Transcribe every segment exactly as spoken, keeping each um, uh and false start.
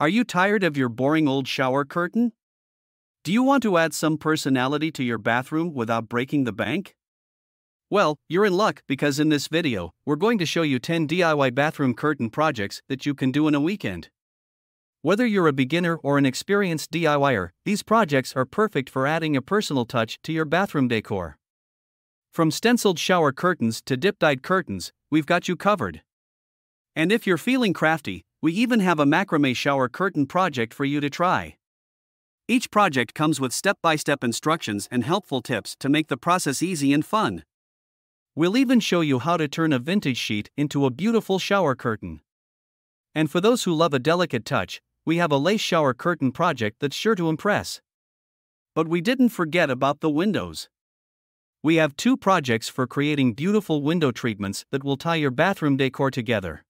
Are you tired of your boring old shower curtain? Do you want to add some personality to your bathroom without breaking the bank? Well, you're in luck, because in this video, we're going to show you ten D I Y bathroom curtain projects that you can do in a weekend. Whether you're a beginner or an experienced D I Y er, these projects are perfect for adding a personal touch to your bathroom decor. From stenciled shower curtains to dip-dyed curtains, we've got you covered. And if you're feeling crafty, we even have a macrame shower curtain project for you to try. Each project comes with step-by-step instructions and helpful tips to make the process easy and fun. We'll even show you how to turn a vintage sheet into a beautiful shower curtain. And for those who love a delicate touch, we have a lace shower curtain project that's sure to impress. But we didn't forget about the windows. We have two projects for creating beautiful window treatments that will tie your bathroom decor together.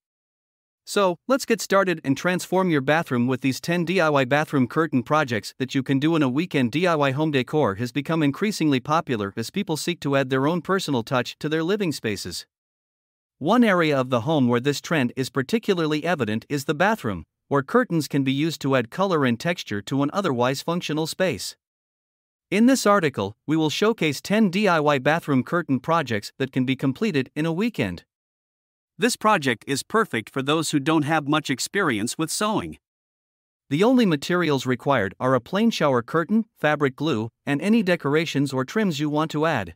So, let's get started and transform your bathroom with these ten D I Y bathroom curtain projects that you can do in a weekend. D I Y home decor has become increasingly popular as people seek to add their own personal touch to their living spaces. One area of the home where this trend is particularly evident is the bathroom, where curtains can be used to add color and texture to an otherwise functional space. In this article, we will showcase ten D I Y bathroom curtain projects that can be completed in a weekend. This project is perfect for those who don't have much experience with sewing. The only materials required are a plain shower curtain, fabric glue, and any decorations or trims you want to add.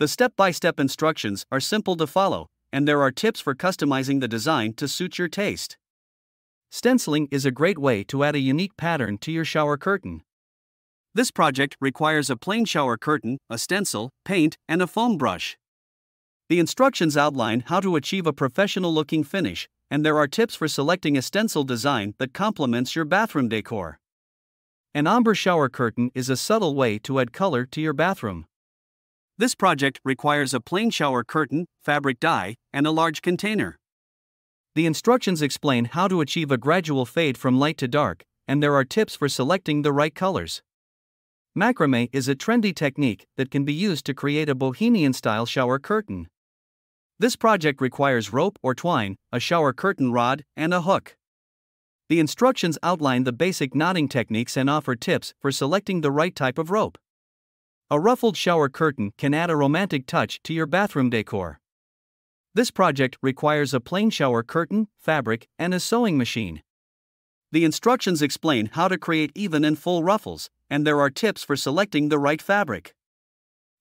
The step-by-step instructions are simple to follow, and there are tips for customizing the design to suit your taste. Stenciling is a great way to add a unique pattern to your shower curtain. This project requires a plain shower curtain, a stencil, paint, and a foam brush. The instructions outline how to achieve a professional-looking finish, and there are tips for selecting a stencil design that complements your bathroom decor. An ombre shower curtain is a subtle way to add color to your bathroom. This project requires a plain shower curtain, fabric dye, and a large container. The instructions explain how to achieve a gradual fade from light to dark, and there are tips for selecting the right colors. Macrame is a trendy technique that can be used to create a bohemian-style shower curtain. This project requires rope or twine, a shower curtain rod, and a hook. The instructions outline the basic knotting techniques and offer tips for selecting the right type of rope. A ruffled shower curtain can add a romantic touch to your bathroom decor. This project requires a plain shower curtain, fabric, and a sewing machine. The instructions explain how to create even and full ruffles, and there are tips for selecting the right fabric.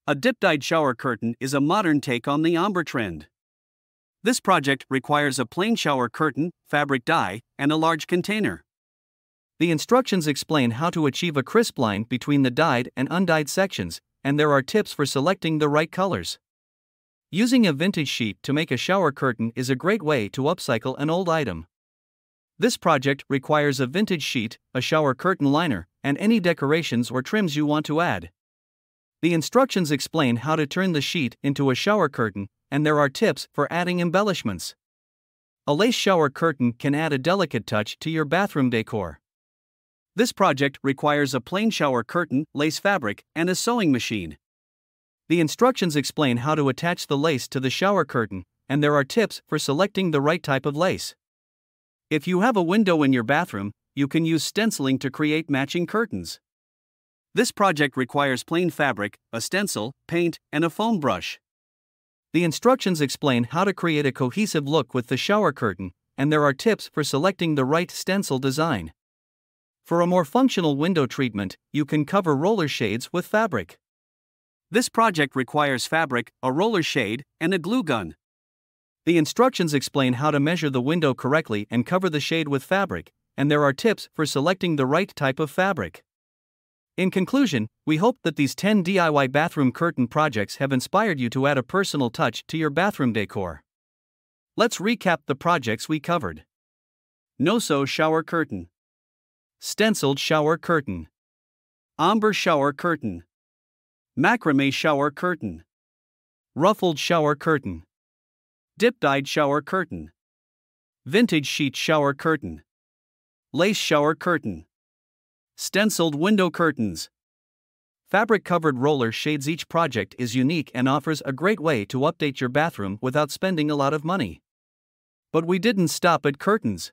A dip-dyed shower curtain is a modern take on the ombre trend. This project requires a plain shower curtain, fabric dye, and a large container. The instructions explain how to achieve a crisp line between the dyed and undyed sections, and there are tips for selecting the right colors. Using a vintage sheet to make a shower curtain is a great way to upcycle an old item. This project requires a vintage sheet, a shower curtain liner, and any decorations or trims you want to add. The instructions explain how to turn the sheet into a shower curtain, and there are tips for adding embellishments. A lace shower curtain can add a delicate touch to your bathroom decor. This project requires a plain shower curtain, lace fabric, and a sewing machine. The instructions explain how to attach the lace to the shower curtain, and there are tips for selecting the right type of lace. If you have a window in your bathroom, you can use stenciling to create matching curtains. This project requires plain fabric, a stencil, paint, and a foam brush. The instructions explain how to create a cohesive look with the shower curtain, and there are tips for selecting the right stencil design. For a more functional window treatment, you can cover roller shades with fabric. This project requires fabric, a roller shade, and a glue gun. The instructions explain how to measure the window correctly and cover the shade with fabric, and there are tips for selecting the right type of fabric. In conclusion, we hope that these ten D I Y bathroom curtain projects have inspired you to add a personal touch to your bathroom decor. Let's recap the projects we covered. No-sew shower curtain, stenciled shower curtain, ombre shower curtain, macrame shower curtain, ruffled shower curtain, dip-dyed shower curtain, vintage sheet shower curtain, lace shower curtain, stenciled window curtains, fabric-covered roller shades. Each project is unique and offers a great way to update your bathroom without spending a lot of money. But we didn't stop at curtains.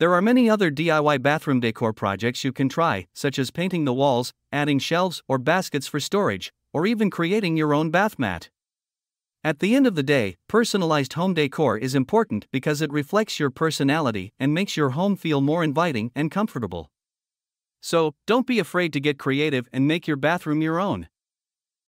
There are many other D I Y bathroom decor projects you can try, such as painting the walls, adding shelves or baskets for storage, or even creating your own bath mat. At the end of the day, personalized home decor is important because it reflects your personality and makes your home feel more inviting and comfortable. So, don't be afraid to get creative and make your bathroom your own.